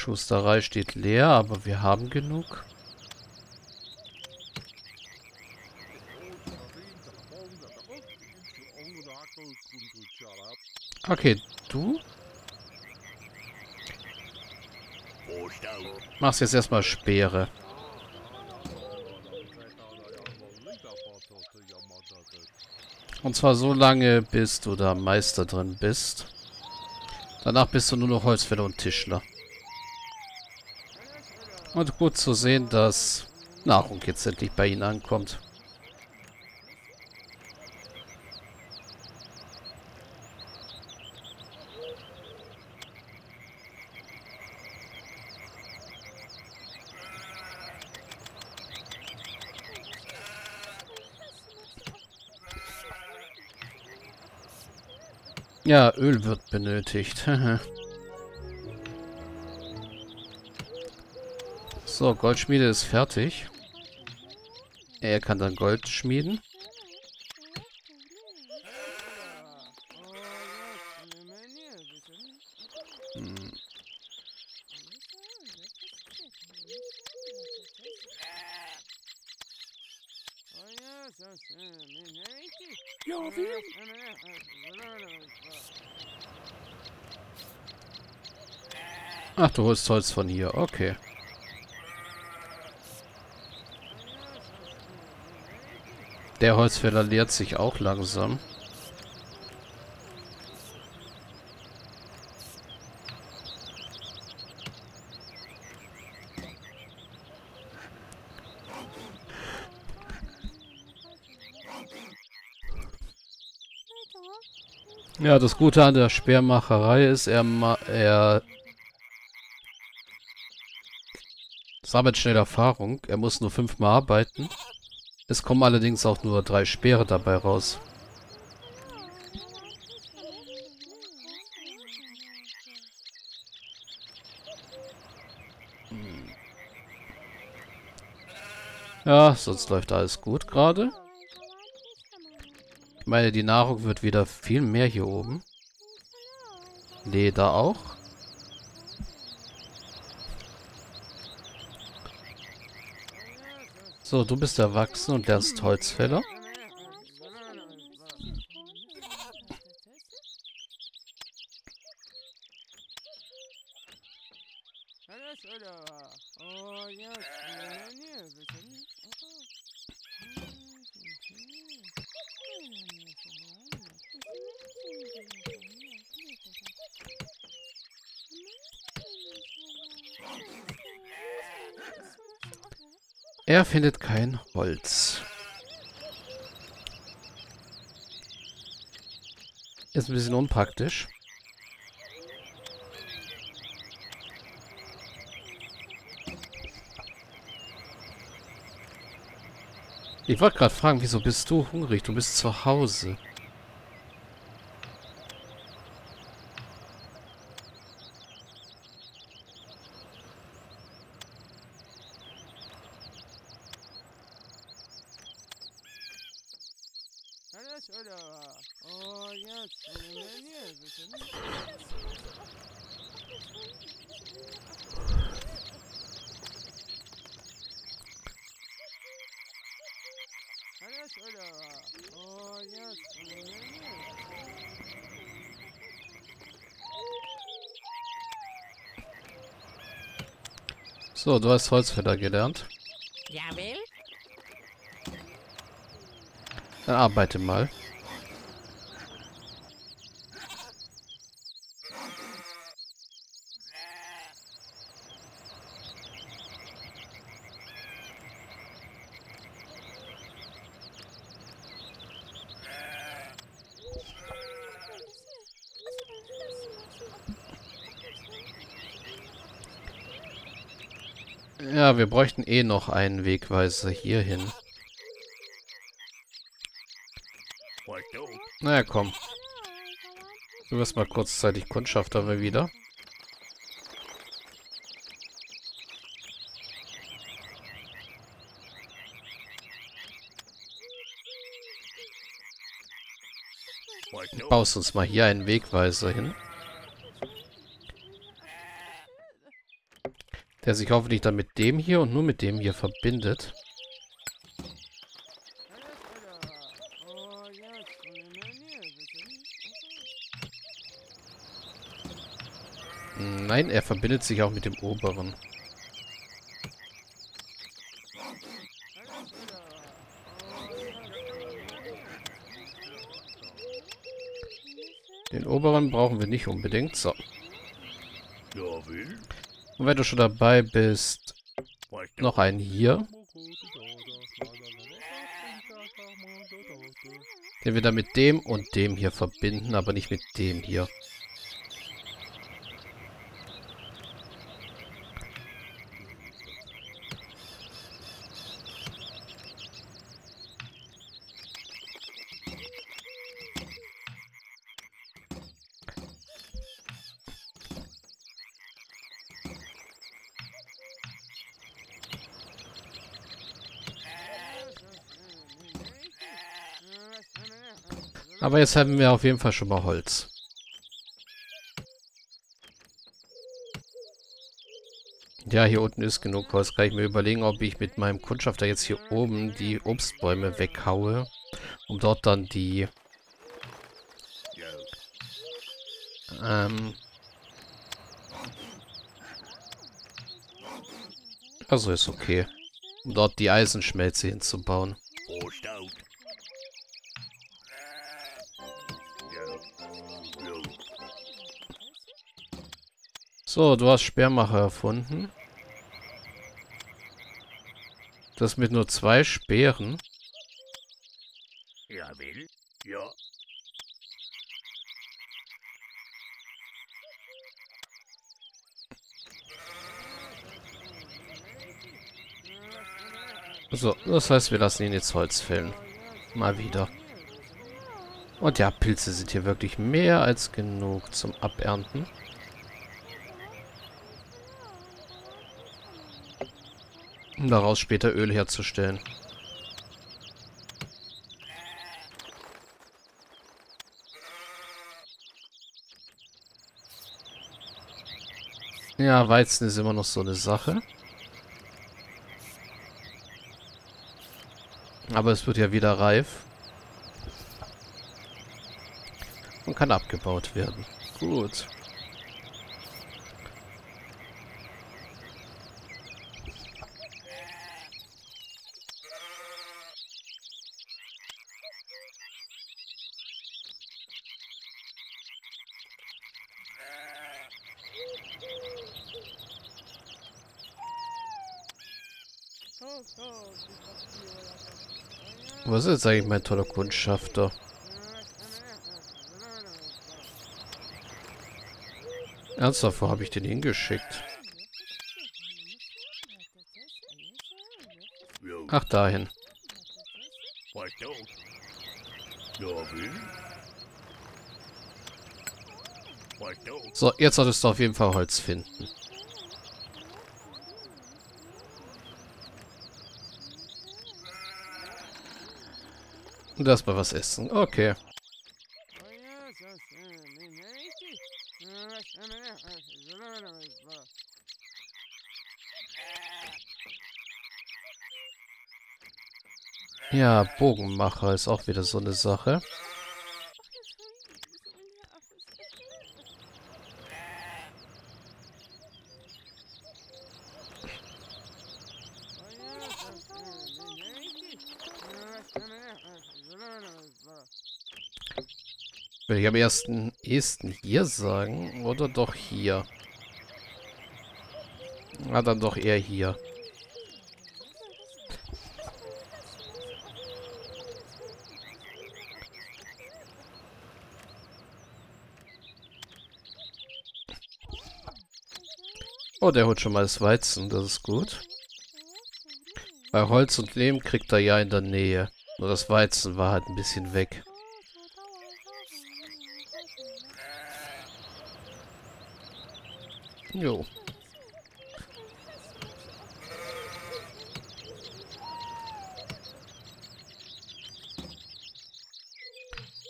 Schusterei steht leer, aber wir haben genug. Okay, du machst jetzt erstmal Speere. Und zwar so lange, bis du da Meister drin bist. Danach bist du nur noch Holzfäller und Tischler. Und gut zu sehen, dass Nahrung jetzt endlich bei ihnen ankommt. Ja, Öl wird benötigt. So, Goldschmiede ist fertig. Er kann dann Gold schmieden. Ach, du holst Holz von hier. Okay. Der Holzfäller leert sich auch langsam. Ja, das Gute an der Speermacherei ist, er sammelt schnell Erfahrung. Er muss nur 5 Mal arbeiten. Es kommen allerdings auch nur 3 Speere dabei raus. Ja, sonst läuft alles gut gerade. Ich meine, die Nahrung wird wieder viel mehr hier oben. Leder auch. So, du bist erwachsen und lernst Holzfäller. Er findet kein Holz. Ist ein bisschen unpraktisch. Ich wollte gerade fragen, wieso bist du hungrig? Du bist zu Hause. So, du hast Holzfäller gelernt. Dann arbeite mal. Ja, wir bräuchten eh noch einen Wegweiser hierhin. Naja, komm. Du wirst mal kurzzeitig Kundschafter wieder. Du baust uns mal hier einen Wegweiser hin. der sich hoffentlich dann mit dem hier und nur mit dem hier verbindet. Nein, er verbindet sich auch mit dem oberen. Den oberen brauchen wir nicht unbedingt. So. Und wenn du schon dabei bist, noch einen hier. Den wir dann mit dem und dem hier verbinden, aber nicht mit dem hier. Aber jetzt haben wir auf jeden Fall schon mal Holz. Ja, hier unten ist genug Holz. Kann ich mir überlegen, ob ich mit meinem Kundschafter jetzt hier oben die Obstbäume weghaue, um dort dann die also ist okay. Um dort die Eisenschmelze hinzubauen. So, du hast Speermacher erfunden. Das mit nur 2 Speeren. Ja, will. Ja. So, das heißt, wir lassen ihn jetzt Holz fällen. Mal wieder. Und ja, Pilze sind hier wirklich mehr als genug zum Abernten. Um daraus später Öl herzustellen. Ja, Weizen ist immer noch so eine Sache. Aber es wird ja wieder reif. Und kann abgebaut werden. Gut. Was ist jetzt eigentlich mein toller Kundschafter? Ernsthaft, wo habe ich den hingeschickt? Ach, dahin. So, jetzt solltest du auf jeden Fall Holz finden. Und erstmal was essen. Okay. Ja, Bogenmacher ist auch wieder so eine Sache. Will ich am ehesten hier sagen? Oder doch hier? Na, dann doch eher hier. Oh, der holt schon mal das Weizen. Das ist gut. Bei Holz und Lehm kriegt er ja in der Nähe. Nur das Weizen war halt ein bisschen weg. Jo.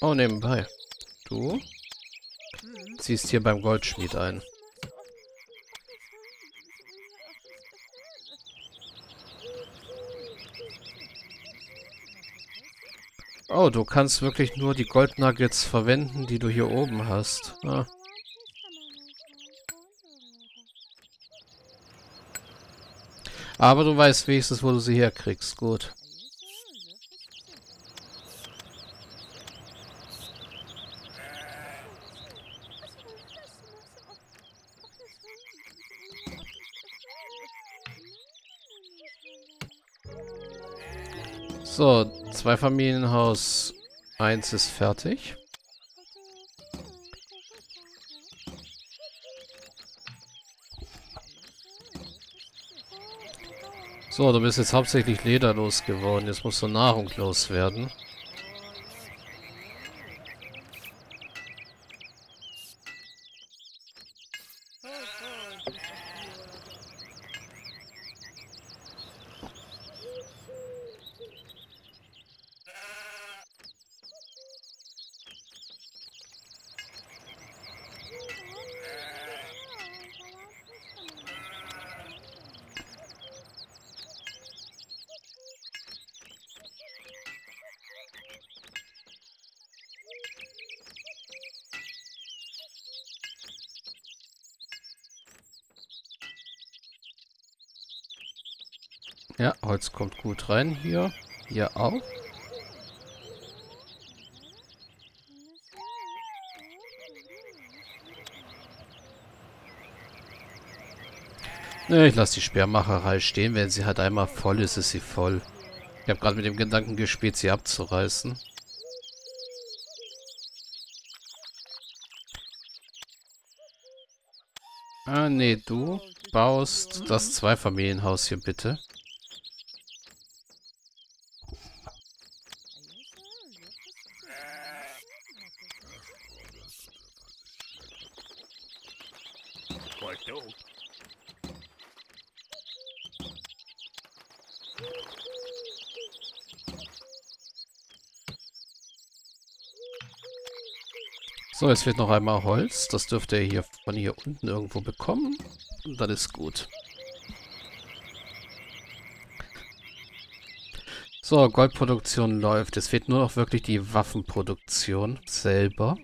Oh, nebenbei. Du ziehst hier beim Goldschmied ein. Oh, du kannst wirklich nur die Goldnuggets verwenden, die du hier oben hast. Ah. Aber du weißt wenigstens, wo du sie herkriegst. Gut. So, 2 Familienhaus 1 ist fertig. So, du bist jetzt hauptsächlich lederlos geworden. Jetzt musst du Nahrung loswerden. Ja, Holz kommt gut rein hier. Hier auch. Ne, ich lasse die Speermacherei stehen. Wenn sie halt einmal voll ist, ist sie voll. Ich habe gerade mit dem Gedanken gespielt, sie abzureißen. Ah, nee, du baust das 2-Familienhaus hier bitte. So, jetzt wird noch einmal Holz. Das dürfte er hier von hier unten irgendwo bekommen. Und dann ist gut. So, Goldproduktion läuft. Jetzt fehlt nur noch wirklich die Waffenproduktion selber.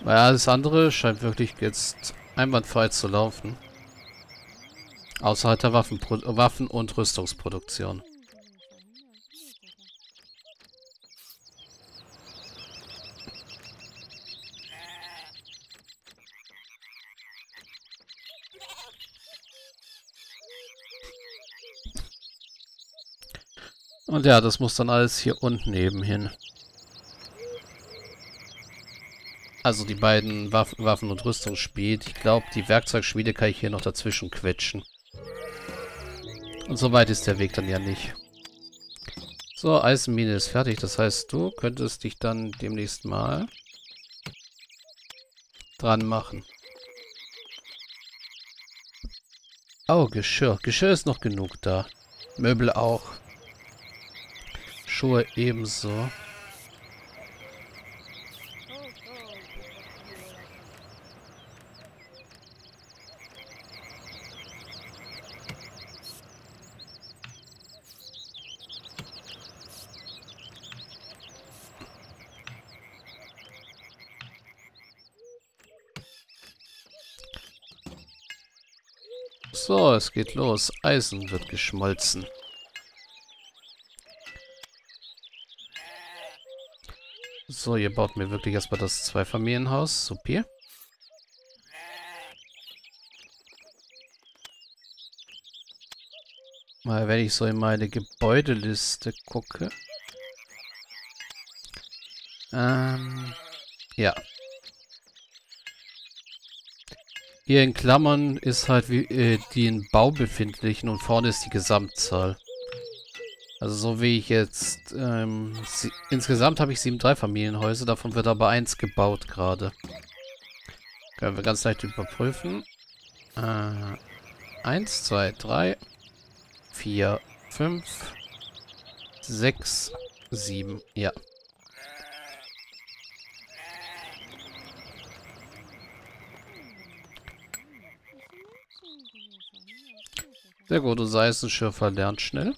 Naja, das andere scheint wirklich jetzt einwandfrei zu laufen. Außerhalb der Waffen- und Rüstungsproduktion. Und ja, das muss dann alles hier unten eben hin. Also die beiden Waffen- und Rüstungsschmied. Ich glaube, die Werkzeugschmiede kann ich hier noch dazwischen quetschen. Und so weit ist der Weg dann ja nicht. So, Eisenmine ist fertig. Das heißt, du könntest dich dann demnächst mal dran machen. Oh, Geschirr. Geschirr ist noch genug da. Möbel auch. Schuhe ebenso. So, es geht los. Eisen wird geschmolzen. So, ihr baut mir wirklich erstmal das 2-Familienhaus. Super. Mal, wenn ich so in meine Gebäudeliste gucke. Ja. Hier in Klammern ist halt wie, die in Bau befindlichen und vorne ist die Gesamtzahl. Also so wie ich jetzt, insgesamt habe ich 7 3-Familienhäuser, davon wird aber 1 gebaut gerade. Können wir ganz leicht überprüfen. 1, 2, 3, 4, 5, 6, 7, ja. Sehr gut, du seist ein Schürfer, lernt schnell.